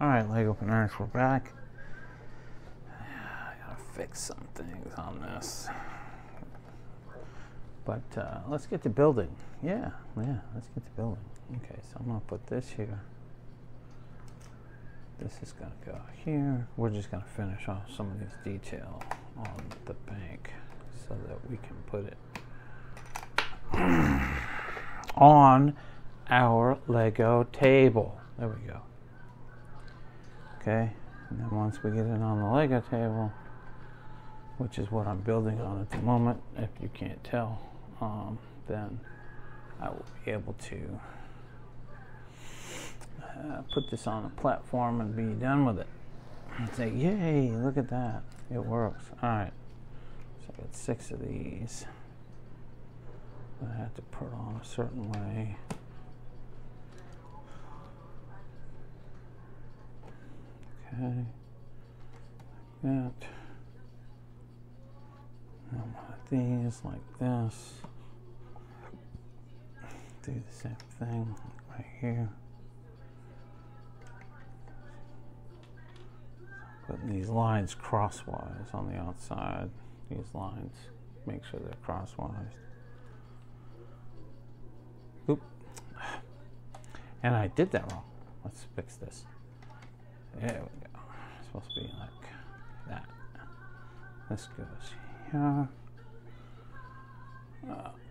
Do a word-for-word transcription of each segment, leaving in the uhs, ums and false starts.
Alright, Lego Panarchs, we're back. I gotta fix some things on this. But uh, let's get to building. Yeah, yeah, let's get to building. Okay, so I'm gonna put this here. This is gonna go here. We're just gonna finish off some of this detail on the bank so that we can put it on our Lego table. There we go. Okay, and then once we get it on the Lego table, which is what I'm building on at the moment, if you can't tell, um, then I will be able to uh, put this on a platform and be done with it. And say, yay, look at that. It works. All right, so I got six of these. I have to put on a certain way. Okay, like that. And one of these like this. Do the same thing right here. Putting these lines crosswise on the outside. These lines, make sure they're crosswise. Oop. And I did that wrong. Let's fix this. There we go. It's supposed to be like that. This goes here.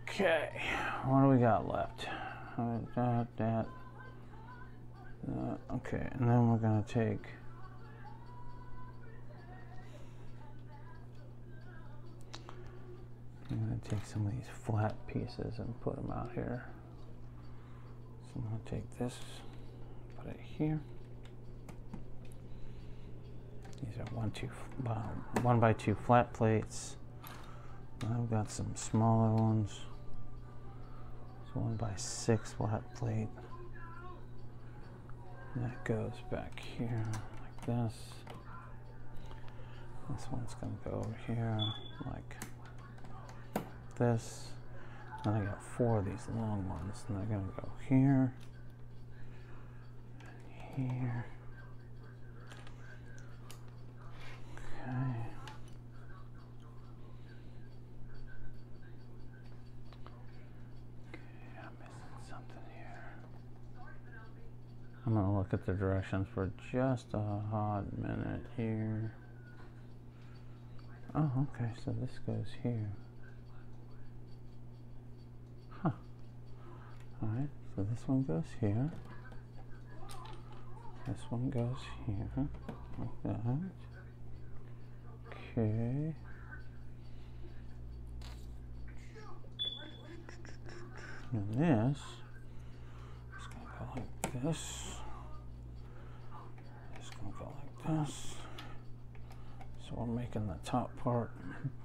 Okay. What do we got left? Uh, that, that. Uh, okay. And then we're going to take I'm going to take some of these flat pieces and put them out here. So I'm going to take this, put it here. These are one, two, one by two flat plates. I've got some smaller ones. It's one by six flat plate. And that goes back here like this. This one's going to go over here like this. Then I got four of these long ones, and they're going to go here, and here. Okay. Okay, I'm missing something here. I'm going to look at the directions for just a hot minute here. Oh, okay, so this goes here. Alright, so this one goes here. This one goes here. Like that. Okay. And this is going to go like this. It's going to go like this. So we're making the top part.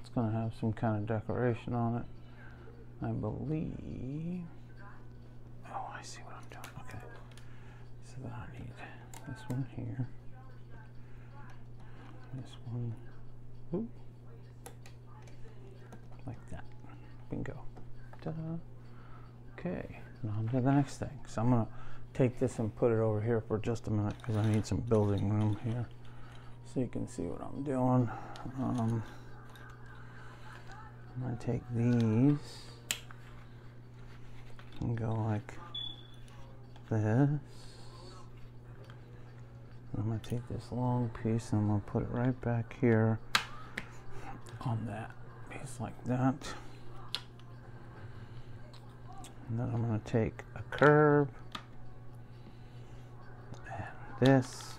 It's going to have some kind of decoration on it, I believe. Oh, I see what I'm doing. Okay. So then I need this one here. This one. Ooh. Like that. Bingo. Ta-da. Okay. Now on to the next thing. So I'm going to take this and put it over here for just a minute because I need some building room here. So you can see what I'm doing. Um, I'm going to take these and go like this. I'm going to take this long piece and I'm going to put it right back here on that piece like that. And then I'm going to take a curve and this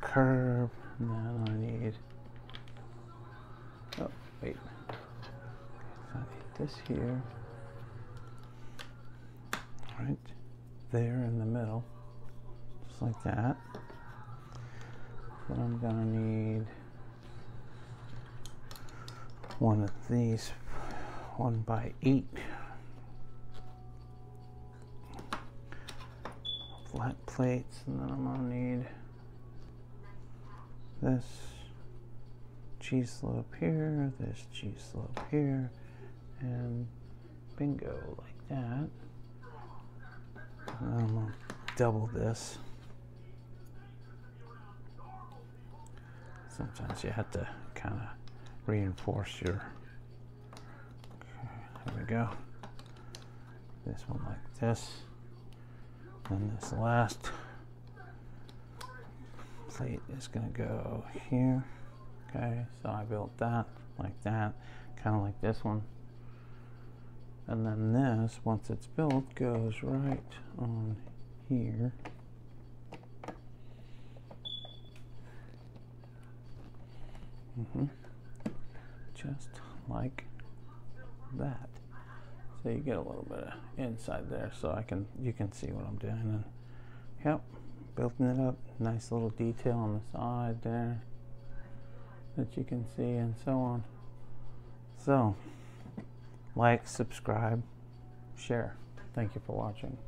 curve. And then I need, oh, wait. So I need this here. Right there in the middle, just like that. Then I'm gonna need one of these, one by eight flat plates, and then I'm gonna need this G slope here, this G slope here, and bingo, like that. And I'm going to double this. Sometimes you have to kind of reinforce your. Okay, there we go. This one like this. And this last plate is going to go here. Okay, so I built that like that, kind of like this one. And then this, once it's built, goes right on here. Mm-hmm. Just like that. So you get a little bit of inside there, so I can you can see what I'm doing. And yep, building it up. Nice little detail on the side there that you can see, and so on. So, like, subscribe, share. Thank you for watching.